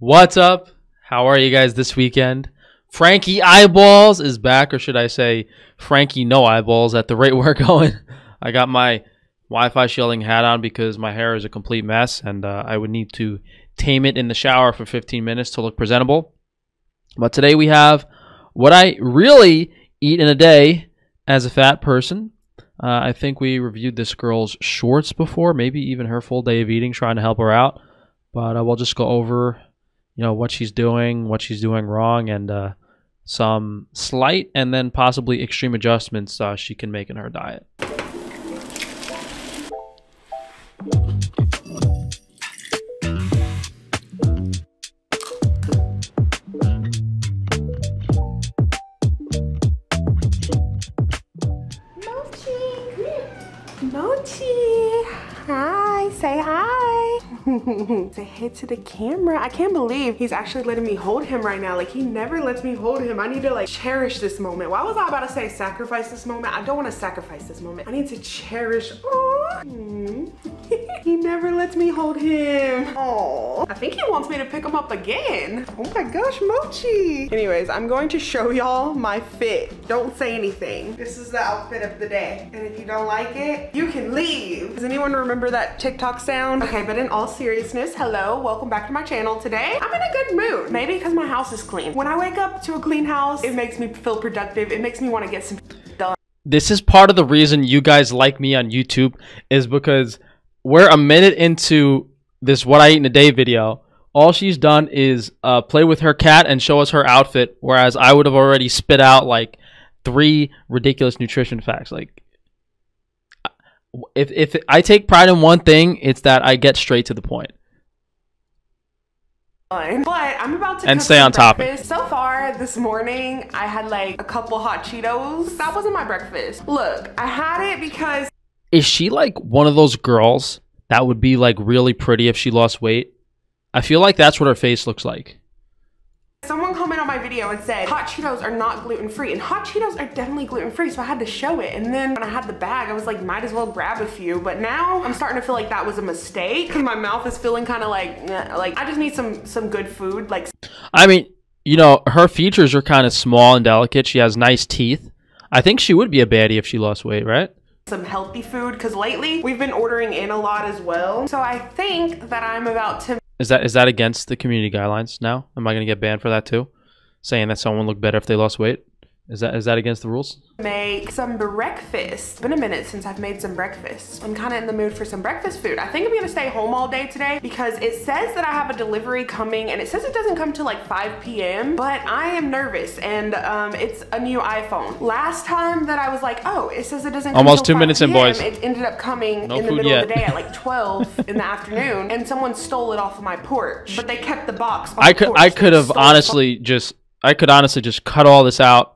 What's up? How are you guys this weekend? Frankie Eyeballs is back, or should I say Frankie No Eyeballs at the rate we're going. I got my Wi-Fi shielding hat on because my hair is a complete mess and I would need to tame it in the shower for 15 minutes to look presentable. But today we have what I really eat in a day as a fat person. I think we reviewed this girl's shorts before, maybe even her full day of eating, trying to help her out. But we'll just go over, you know, what she's doing wrong, and some slight and then possibly extreme adjustments she can make in her diet. Say hey to the camera. I can't believe he's actually letting me hold him right now. Like, he never lets me hold him. I need to like cherish this moment. Why was I about to say sacrifice this moment? I don't want to sacrifice this moment. I need to cherish. Aww. He never lets me hold him. Aww. I think he wants me to pick him up again. Oh my gosh, Mochi. Anyways, I'm going to show y'all my fit. Don't say anything. This is the outfit of the day. And if you don't like it, you can leave. Does anyone remember that TikTok sound? Okay, but in all seriousness, hello, welcome back to my channel. Today, I'm in a good mood. Maybe because my house is clean. When I wake up to a clean house, it makes me feel productive. It makes me want to get some done. This is part of the reason you guys like me on YouTube, is because we're a minute into this what I eat in a day video. All she's done is play with her cat and show us her outfit, whereas I would have already spit out like 3 ridiculous nutrition facts. Like, if I take pride in one thing, it's that I get straight to the point. But I'm about to stay on topic. So far this morning, I had like a couple hot Cheetos. That wasn't my breakfast. Look, I had it because... Is she like one of those girls that would be like really pretty if she lost weight? I feel like that's what her face looks like. Someone commented on my video and said hot Cheetos are not gluten-free, and hot Cheetos are definitely gluten-free, so I had to show it. And then when I had the bag, I was like, might as well grab a few. But now I'm starting to feel like that was a mistake, because my mouth is feeling kind of like I just need some good food. Like, I mean, you know, her features are kind of small and delicate. She has nice teeth. I think she would be a baddie if she lost weight, right? Some healthy food, because lately we've been ordering in a lot as well. So I think that I'm about to... Is that against the community guidelines now? Am I going to get banned for that too? Saying that someone looked better if they lost weight? Is that against the rules? Make some breakfast. It's been a minute since I've made some breakfast. I'm kind of in the mood for some breakfast food. I think I'm going to stay home all day today because it says that I have a delivery coming, and it says it doesn't come till like 5 p.m. But I am nervous, and it's a new iPhone. Last time that I was like, oh, it says it doesn't come almost till 5 minutes in, boys. It ended up coming in the middle of the day at like 12 in the afternoon, and someone stole it off of my porch. But they kept the box on the porch. I could honestly just cut all this out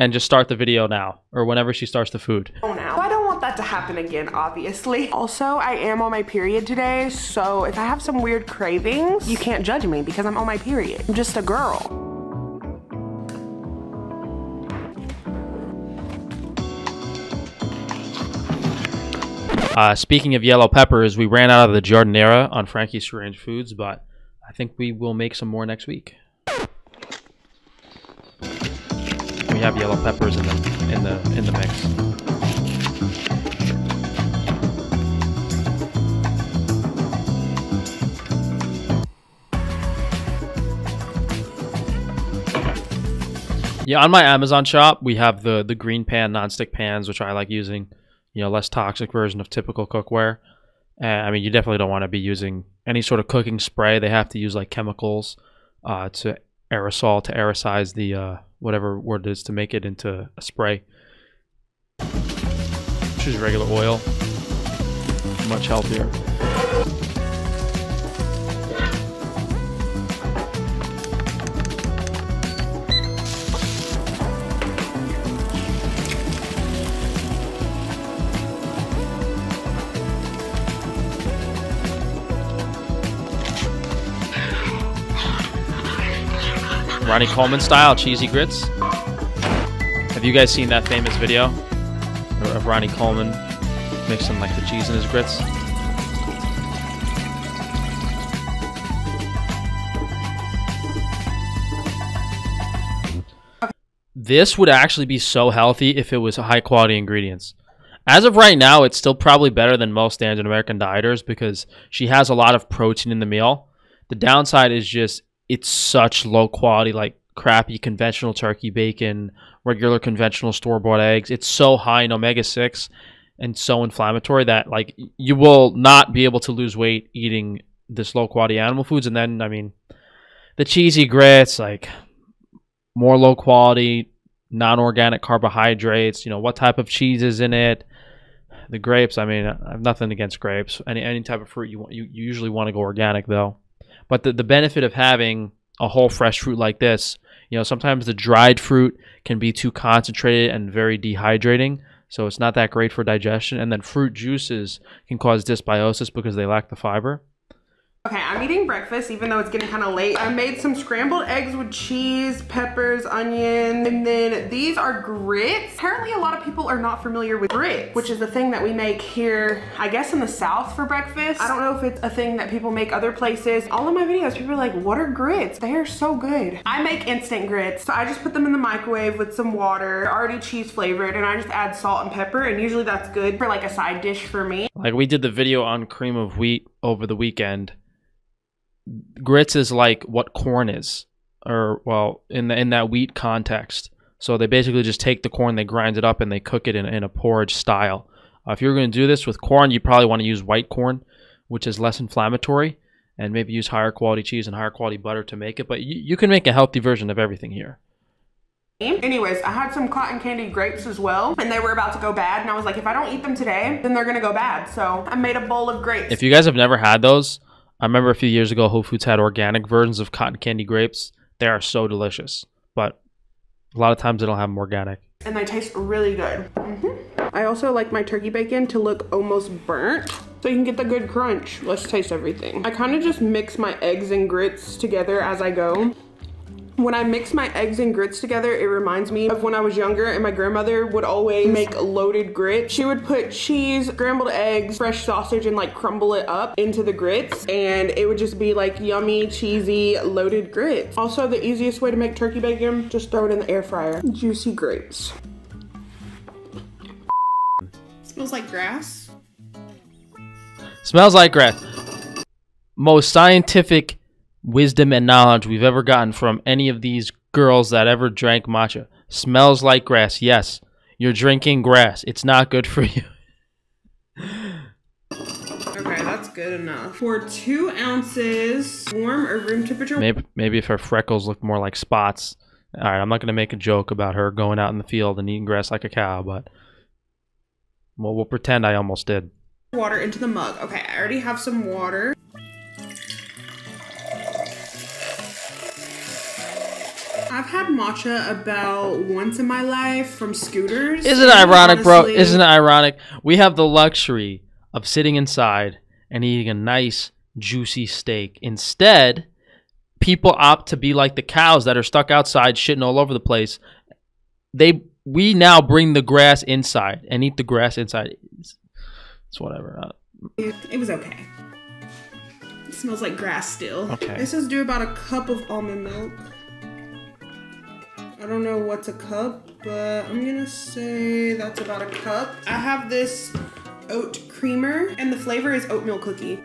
and just start the video now, or whenever she starts the food. Oh, now. I don't want that to happen again, obviously. Also, I am on my period today, so if I have some weird cravings, you can't judge me because I'm on my period. I'm just a girl. Speaking of yellow peppers, we ran out of the jardinera on Frankie's Strange Foods, but I think we will make some more next week. We have yellow peppers in the mix. Yeah, on my Amazon shop, we have the green pan nonstick pans, which I like using, you know, less toxic version of typical cookware. And I mean, you definitely don't want to be using any sort of cooking spray. They have to use like chemicals to aerosol, to aerosize the whatever word it is, to make it into a spray. Choose regular oil, much healthier. Ronnie Coleman style cheesy grits. Have you guys seen that famous video of Ronnie Coleman mixing like the cheese in his grits? This would actually be so healthy if it was high quality ingredients. As of right now, it's still probably better than most standard American dieters because she has a lot of protein in the meal. The downside is just it's such low quality, like crappy conventional turkey bacon, regular conventional store-bought eggs. It's so high in omega-6 and so inflammatory that like you will not be able to lose weight eating this low quality animal foods. And then, I mean, the cheesy grits, like more low quality, non-organic carbohydrates, you know, what type of cheese is in it. The grapes, I mean, I have nothing against grapes. Any type of fruit you want, you usually want to go organic though. But the benefit of having a whole fresh fruit like this, you know, sometimes the dried fruit can be too concentrated and very dehydrating, so it's not that great for digestion. And then fruit juices can cause dysbiosis because they lack the fiber. Okay, I'm eating breakfast even though it's getting kind of late. I made some scrambled eggs with cheese, peppers, onion, and then these are grits. Apparently a lot of people are not familiar with grits, which is the thing that we make here, I guess in the South for breakfast. I don't know if it's a thing that people make other places. All of my videos, people are like, what are grits? They are so good. I make instant grits. So I just put them in the microwave with some water. They're already cheese flavored and I just add salt and pepper, and usually that's good for like a side dish for me. Like we did the video on cream of wheat over the weekend. Grits is like what corn is, or well, in that wheat context. So they basically just take the corn, they grind it up, and they cook it in a porridge style. If you're going to do this with corn, you probably want to use white corn, which is less inflammatory, and maybe use higher quality cheese and higher quality butter to make it. But you can make a healthy version of everything here. Anyways, I had some cotton candy grapes as well, and they were about to go bad, and I was like, if I don't eat them today, then they're going to go bad. So I made a bowl of grapes. If you guys have never had those, I remember a few years ago, Whole Foods had organic versions of cotton candy grapes. They are so delicious, but a lot of times they don't have them organic. And they taste really good. I also like my turkey bacon to look almost burnt so you can get the good crunch. Let's taste everything. I kind of just mix my eggs and grits together as I go. When I mix my eggs and grits together, it reminds me of when I was younger and my grandmother would always make loaded grits. She would put cheese, scrambled eggs, fresh sausage, and like crumble it up into the grits. And it would just be like yummy, cheesy, loaded grits. Also, the easiest way to make turkey bacon, just throw it in the air fryer. Juicy grapes. Smells like grass. Smells like grass. Most scientific wisdom and knowledge we've ever gotten from any of these girls that ever drank matcha. Smells like grass. Yes, you're drinking grass. It's not good for you. Okay, that's good enough. For 2 ounces, warm or room temperature. Maybe if her freckles look more like spots. All right, I'm not going to make a joke about her going out in the field and eating grass like a cow, but well, we'll pretend I almost did. Water into the mug. Okay, I already have some water. I've had matcha about once in my life from scooters. Isn't it ironic, bro? Isn't it ironic? We have the luxury of sitting inside and eating a nice, juicy steak. Instead, people opt to be like the cows that are stuck outside shitting all over the place. We now bring the grass inside and eat the grass inside. It's whatever. It was okay. It smells like grass still. Okay. This is due about a cup of almond milk. I don't know what's a cup, but I'm gonna say that's about a cup. I have this oat creamer and the flavor is oatmeal cookie.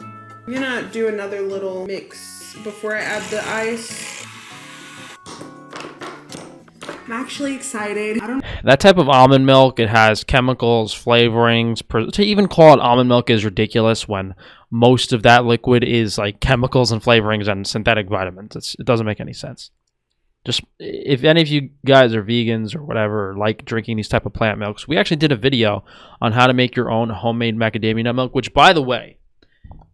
I'm gonna do another little mix before I add the ice. I'm actually excited. That type of almond milk, it has chemicals, flavorings. To even call it almond milk is ridiculous when most of that liquid is like chemicals and flavorings and synthetic vitamins. It doesn't make any sense. Just if any of you guys are vegans or whatever, like drinking these type of plant milks, we actually did a video on how to make your own homemade macadamia nut milk, which by the way,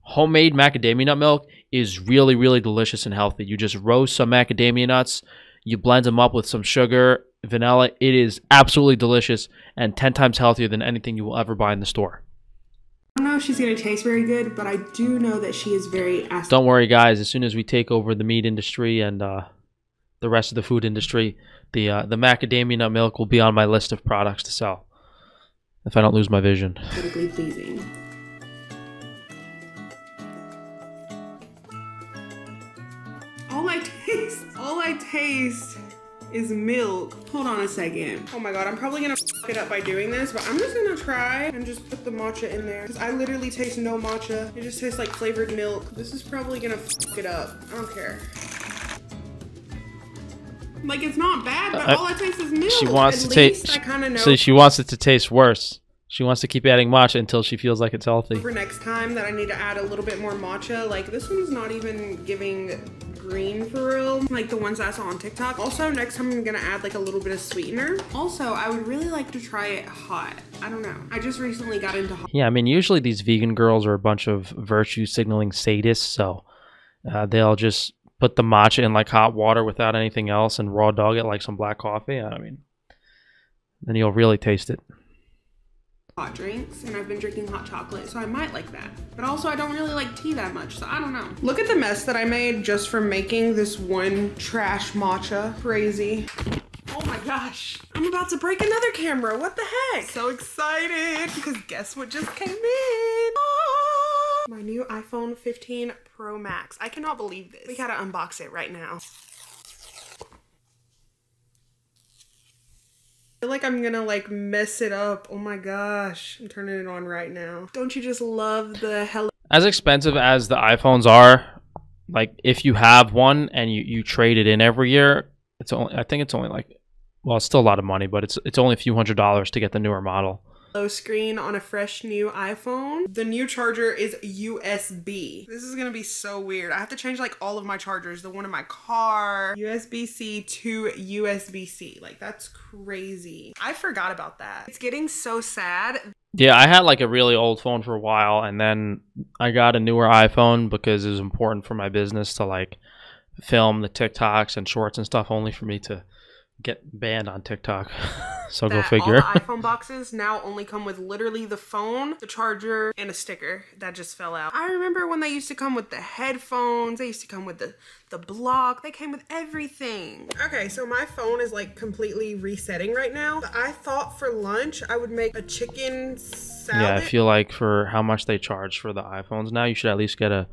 homemade macadamia nut milk is really, really delicious and healthy. You just roast some macadamia nuts, you blend them up with some sugar, vanilla. It is absolutely delicious and 10 times healthier than anything you will ever buy in the store. I don't know if she's going to taste very good, but I do know that she is very acidic. Don't worry, guys. As soon as we take over the meat industry and the rest of the food industry, the macadamia nut milk will be on my list of products to sell if I don't lose my vision. Critically pleasing. All I taste is milk. Hold on a second. Oh my God, I'm probably gonna fuck it up by doing this, but I'm just gonna try and just put the matcha in there because I literally taste no matcha. It just tastes like flavored milk. This is probably gonna fuck it up. I don't care. Like, it's not bad, but all I taste is milk. She wants to taste. I kind of know. So she wants it to taste worse. She wants to keep adding matcha until she feels like it's healthy. For next time that I need to add a little bit more matcha, like this one's not even giving green for real, like the ones I saw on TikTok. Also, next time I'm gonna add like a little bit of sweetener. Also, I would really like to try it hot. I don't know. I just recently got into hot. Yeah, I mean, usually these vegan girls are a bunch of virtue signaling sadists, so they'll just put the matcha in like hot water without anything else and raw dog it like some black coffee. I mean, then you'll really taste it. Hot drinks, and I've been drinking hot chocolate, so I might like that. But also, I don't really like tea that much, so I don't know. Look at the mess that I made just from making this one trash matcha. Crazy. Oh my gosh, I'm about to break another camera. What the heck? So excited, because guess what just came in? Ah! My new iPhone 15 Pro Max. I cannot believe this. We gotta unbox it right now. I feel like I'm gonna like mess it up. Oh my gosh, I'm turning it on right now. Don't you just love the hell? As expensive as the iPhones are, like if you have one and you trade it in every year, it's only, I think it's only like, well, it's still a lot of money, but it's only a few $100s to get the newer model. Low screen on a fresh new iPhone. The new charger is USB. This is gonna be so weird. I have to change like all of my chargers. The one in my car, USB-C to USB-C. Like, that's crazy. I forgot about that. It's getting so sad. Yeah, I had like a really old phone for a while, and then I got a newer iPhone because it was important for my business to like film the TikToks and shorts and stuff, only for me to get banned on TikTok. So go figure. All the iPhone boxes now only come with literally the phone, the charger, and a sticker that just fell out. I remember when they used to come with the headphones, they used to come with the block, they came with everything. Okay, so my phone is like completely resetting right now. I thought for lunch I would make a chicken salad. Yeah, I feel like for how much they charge for the iPhones now, you should at least get a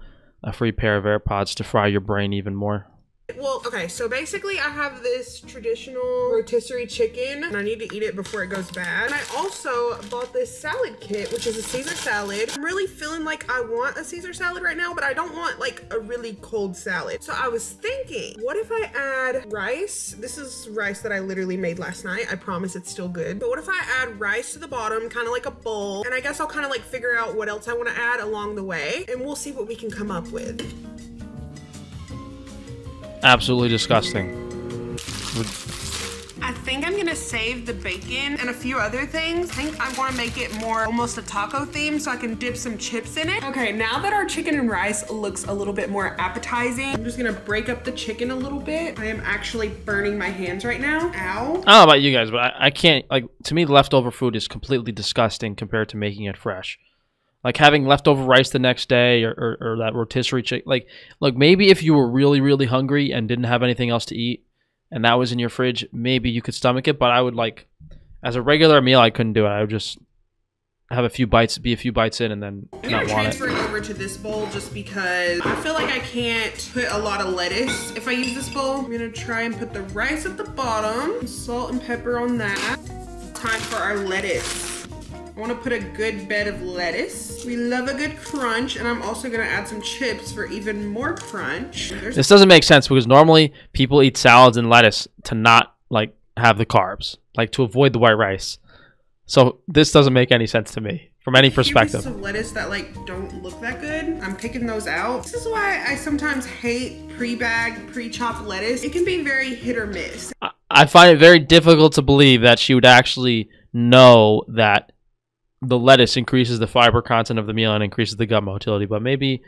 free pair of AirPods to fry your brain even more. Well, okay, so basically I have this traditional rotisserie chicken, and I need to eat it before it goes bad. And I also bought this salad kit, which is a Caesar salad. I'm really feeling like I want a Caesar salad right now, but I don't want like a really cold salad. So I was thinking, what if I add rice? This is rice that I literally made last night. I promise it's still good. But what if I add rice to the bottom, kind of like a bowl? And I guess I'll kind of like figure out what else I want to add along the way, and we'll see what we can come up with. Absolutely disgusting. I think I'm gonna save the bacon and a few other things. I think I wanna make it more almost a taco theme, so I can dip some chips in it. Okay, now that our chicken and rice looks a little bit more appetizing, I'm just gonna break up the chicken a little bit. I am actually burning my hands right now. Ow. I don't know about you guys, but I can't, like, to me, leftover food is completely disgusting compared to making it fresh. Like having leftover rice the next day, or that rotisserie chicken. Like, look, maybe if you were really, really hungry and didn't have anything else to eat, and that was in your fridge, maybe you could stomach it. But I would, like, as a regular meal, I couldn't do it. I would just have a few bites, be a few bites in, and then not want it. I'm transferring over to this bowl just because I feel like I can't put a lot of lettuce if I use this bowl. I'm gonna try and put the rice at the bottom, salt and pepper on that. Time for our lettuce. I want to put a good bed of lettuce. We love a good crunch, and I'm also going to add some chips for even more crunch. This doesn't make sense because normally people eat salads and lettuce to not like have the carbs, like to avoid the white rice. So this doesn't make any sense to me from any perspective. Some lettuce that like don't look that good, I'm picking those out. This is why I sometimes hate pre-bagged, pre-chopped lettuce. It can be very hit or miss. I find it very difficult to believe that she would actually know that the lettuce increases the fiber content of the meal and increases the gut motility, but maybe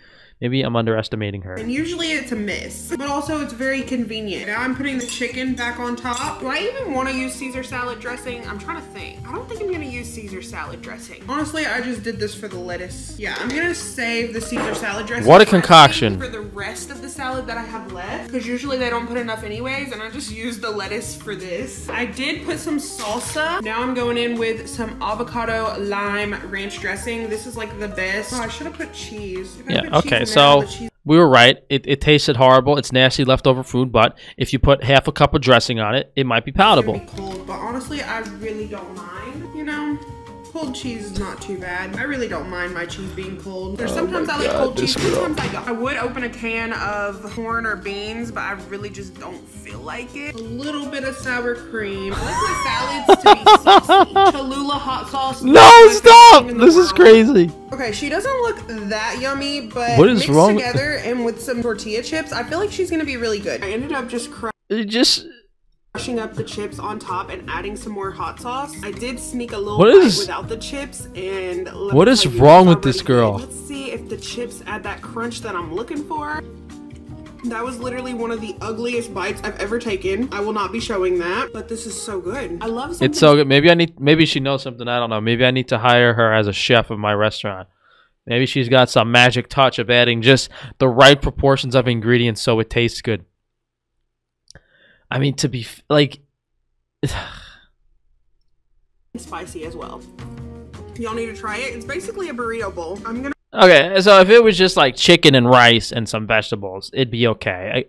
I'm underestimating her. And usually it's a miss, but also it's very convenient. Now I'm putting the chicken back on top. Do I even want to use Caesar salad dressing? I'm trying to think. I don't think I'm going to use Caesar salad dressing. Honestly, I just did this for the lettuce. Yeah, I'm going to save the Caesar salad dressing. What a concoction. For the rest of the salad that I have left, because usually they don't put enough anyways, and I just use the lettuce for this. I did put some salsa. Now I'm going in with some avocado lime ranch dressing. This is like the best. Oh, I should have put cheese. Yeah, okay. So we were right. It tasted horrible. It's nasty leftover food, but if you put half a cup of dressing on it, it might be palatable. It's really cold, but honestly, I really don't mind, you know? Cold cheese is not too bad. I really don't mind my cheese being cold. There's sometimes I like cold cheese. Sometimes I don't. I would open a can of corn or beans, but I really just don't feel like it. A little bit of sour cream. I like my salads to be saucy. Cholula hot sauce. No, stop! This is crazy. Okay, she doesn't look that yummy, but what is mixed wrong together and with some tortilla chips, I feel like she's gonna be really good. I ended up just crushing up the chips on top and adding some more hot sauce. I did sneak a little bite without the chips, and what is wrong with this girl? Let's see if the chips add that crunch that I'm looking for. That was literally one of the ugliest bites I've ever taken. I will not be showing that, but this is so good. I love something. It's so good. Maybe she knows something I don't know. Maybe I need to hire her as a chef of my restaurant. Maybe she's got some magic touch of adding just the right proportions of ingredients so it tastes good. I mean, to be like spicy as well. Y'all need to try it. It's basically a burrito bowl. I'm gonna. Okay, so if it was just like chicken and rice and some vegetables, it'd be okay.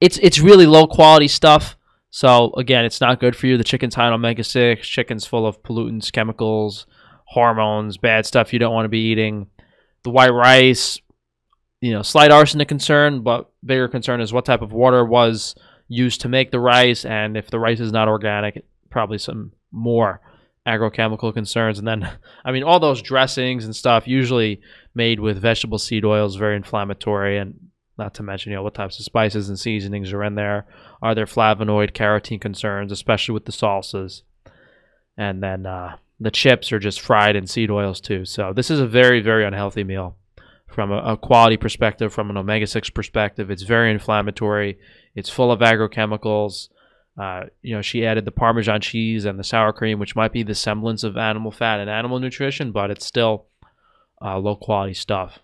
It's really low quality stuff. So again, it's not good for you. The chicken's high in omega-6. Chicken's full of pollutants, chemicals, hormones, bad stuff you don't want to be eating. The white rice, you know, slight arsenic concern, but bigger concern is what type of water was used to make the rice, and if the rice is not organic, probably some more agrochemical concerns. And then, I mean, all those dressings and stuff usually made with vegetable seed oils, very inflammatory, and not to mention, you know, what types of spices and seasonings are in there. Are there flavonoid, carotene concerns, especially with the salsas? And then the chips are just fried in seed oils too. So this is a very, very unhealthy meal. From a quality perspective, from an omega-6 perspective, it's very inflammatory. It's full of agrochemicals. You know, she added the Parmesan cheese and the sour cream, which might be the semblance of animal fat and animal nutrition, but it's still low quality stuff.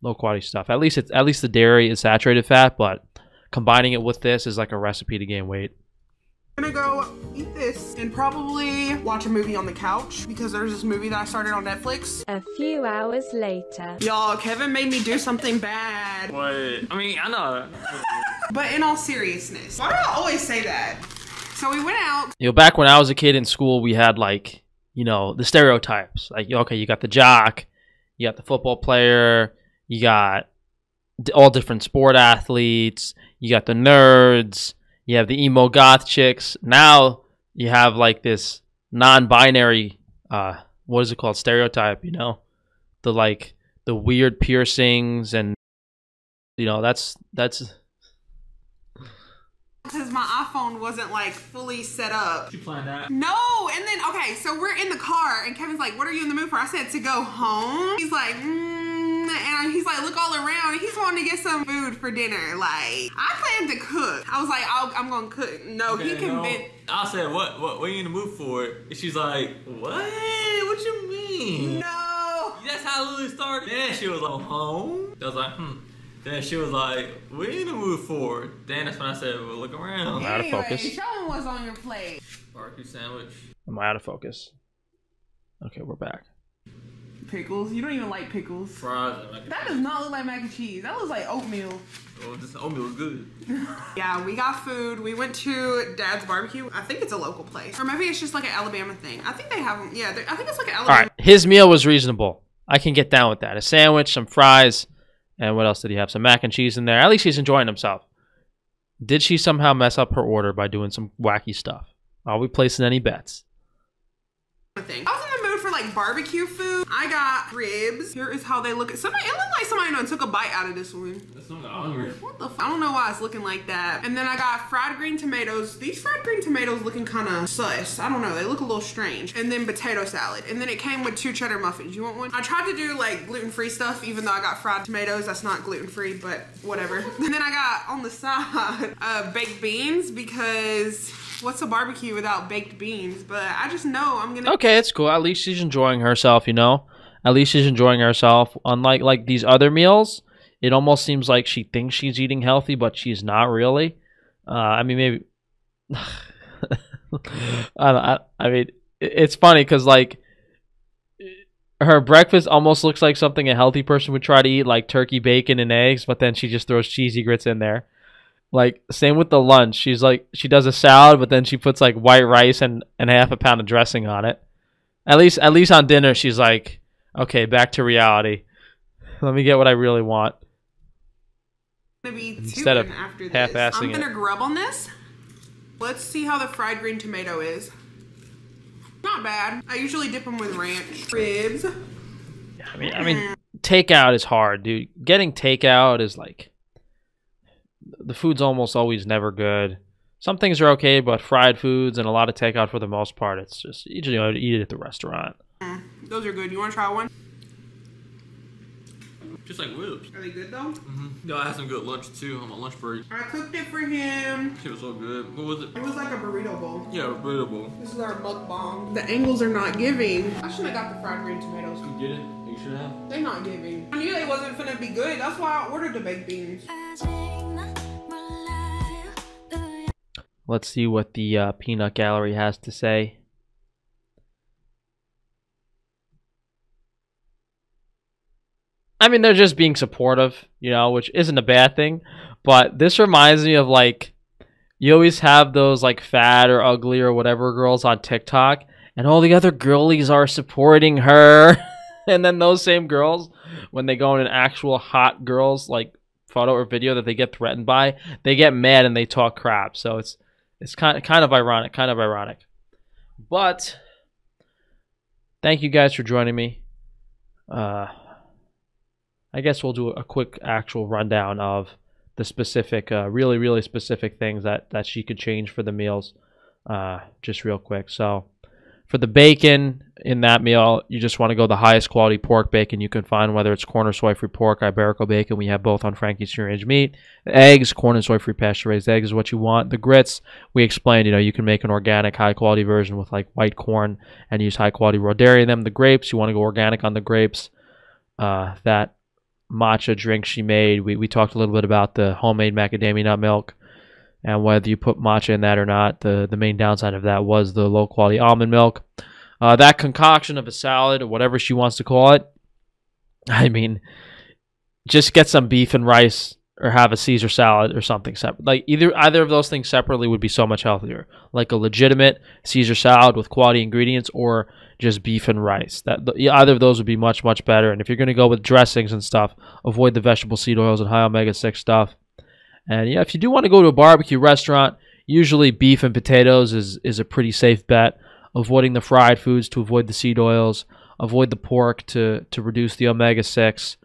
Low quality stuff. At least the dairy is saturated fat, but combining it with this is like a recipe to gain weight. I'm gonna go eat this and probably watch a movie on the couch because there's this movie that I started on Netflix. A few hours later. Y'all, Kevin made me do something bad. What? I mean, I know. But in all seriousness, why do I always say that? So we went out. You know, back when I was a kid in school, we had like, you know, the stereotypes. Like, okay, you got the jock, you got the football player, you got all different sport athletes, you got the nerds. You have the emo goth chicks. Now you have like this non-binary, what is it called, stereotype, you know? The like, the weird piercings and, you know, that's. Because my iPhone wasn't like fully set up. You planned that? No, and then, okay, so we're in the car and Kevin's like, what are you in the mood for? I said, to go home. He's like, and he's like, look all around. He's wanting to get some food for dinner. Like, I planned to cook. I was like, I'm gonna cook. No, okay, he convinced. No. I said, what are you in the mood for? And she's like, what you mean? No. That's how Lily started. Then she was like, home? I was like, Then she was like, what are you in the mood for? Then that's when I said, well, look around. I'm out of focus. Show them what's on your plate. Barbecue sandwich. I'm out of focus. Okay, we're back. Pickles. You don't even like pickles. Fries and mac and cheese. Does not look like mac and cheese. That looks like oatmeal. Oh, this oatmeal is good. Yeah, we got food. We went to Dad's barbecue. I think it's a local place. Or maybe it's just like an Alabama thing. I think they have them. Yeah, I think it's like an Alabama. All right, his meal was reasonable. I can get down with that. A sandwich, some fries, and what else did he have? Some mac and cheese in there. At least he's enjoying himself. Did she somehow mess up her order by doing some wacky stuff? Are we placing any bets? Thing. I was in the mood for like barbecue food. I got ribs. Here is how they look. It looked like somebody took a bite out of this one. That's not hungry. What the f? I don't know why it's looking like that. And then I got fried green tomatoes. These fried green tomatoes looking kind of sus. I don't know. They look a little strange. And then potato salad. And then it came with 2 cheddar muffins. You want one? I tried to do like gluten-free stuff, even though I got fried tomatoes. That's not gluten-free, but whatever. And then I got on the side baked beans because what's a barbecue without baked beans? But I just know I'm gonna. Okay, it's cool. At least she's enjoying herself, you know? At least she's enjoying herself. Unlike like these other meals, it almost seems like she thinks she's eating healthy, but she's not really. I mean, maybe. I mean, it's funny because like Her breakfast almost looks like something a healthy person would try to eat, like turkey, bacon, and eggs, but then she just throws cheesy grits in there. Like, same with the lunch. She's like, she does a salad, but then she puts like white rice and half a pound of dressing on it. At least on dinner, she's like, okay, back to reality. Let me get what I really want. I'm gonna be instead of half-assing it. I'm gonna grub on this. Let's see how the fried green tomato is. Not bad. I usually dip them with ranch. Ribs. I mean, takeout is hard, dude. Getting takeout is like, the food's almost always never good. Some things are okay, but fried foods and a lot of takeout for the most part, it's just usually you know, eat it at the restaurant. Those are good. You want to try one? Just like ribs. Are they good though? Mm-hmm. No, I had some good lunch too on my lunch break. I cooked it for him. It was so good. What was it? It was like a burrito bowl. Yeah, a burrito bowl. This is our mukbang. The angles are not giving. I should have got the fried green tomatoes. You didn't? You should have. They're not giving. I knew they wasn't gonna be good. That's why I ordered the baked beans. Let's see what the peanut gallery has to say. I mean, they're just being supportive, you know, which isn't a bad thing. But this reminds me of, like, you always have those, like, fat or ugly or whatever girls on TikTok. And all the other girlies are supporting her. And then those same girls, when they go in an actual hot girl's, like, photo or video that they get threatened by, they get mad and they talk crap. So it's kind of ironic, But thank you guys for joining me. I guess we'll do a quick actual rundown of the specific, really specific things that she could change for the meals, just real quick. So for the bacon in that meal, you just want to go the highest quality pork bacon you can find, whether it's corn or soy-free pork, Iberico bacon. We have both on Frankie's Free Range Meat. Eggs, corn and soy-free pasture-raised eggs is what you want. The grits, we explained, you know, you can make an organic high-quality version with like white corn and use high-quality raw dairy in them. The grapes, you want to go organic on the grapes. That matcha drink she made, we talked a little bit about the homemade macadamia nut milk and whether you put matcha in that or not. The main downside of that was the low quality almond milk. That concoction of a salad or whatever she wants to call it, I mean, just get some beef and rice or have a Caesar salad or something separate. Like either of those things separately would be so much healthier, like a legitimate Caesar salad with quality ingredients or just beef and rice. That either of those would be much, much better. And if you're going to go with dressings and stuff, avoid the vegetable seed oils and high omega-6 stuff. And yeah, if you do want to go to a barbecue restaurant, usually beef and potatoes is a pretty safe bet. Avoiding the fried foods to avoid the seed oils, avoid the pork to reduce the omega-6.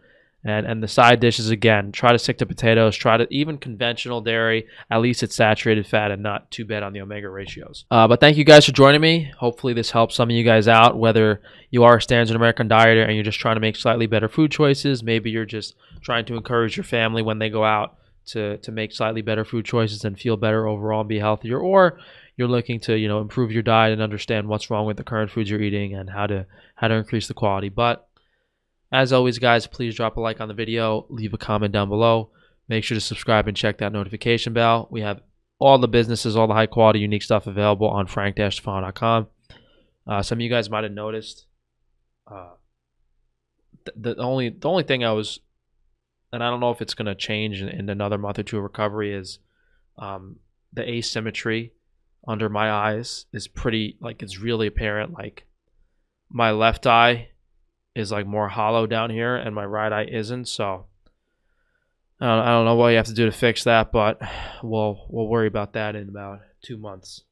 And the side dishes, again, try to stick to potatoes, try to even conventional dairy, at least it's saturated fat and not too bad on the omega ratios. But thank you guys for joining me. Hopefully this helps some of you guys out, whether you are a standard American dieter and you're just trying to make slightly better food choices. Maybe you're just trying to encourage your family when they go out to make slightly better food choices and feel better overall and be healthier. Or you're looking to, you know, improve your diet and understand what's wrong with the current foods you're eating and how to increase the quality. But as always, guys, please drop a like on the video. Leave a comment down below. Make sure to subscribe and check that notification bell. We have all the businesses, all the high-quality, unique stuff available on frank-tufano.com. Some of you guys might have noticed the only thing I was, and I don't know if it's going to change in another month or two of recovery, is the asymmetry under my eyes is pretty, like, it's really apparent. Like, my left eye is like more hollow down here and my right eye isn't, so I don't know what you have to do to fix that, but we'll worry about that in about 2 months.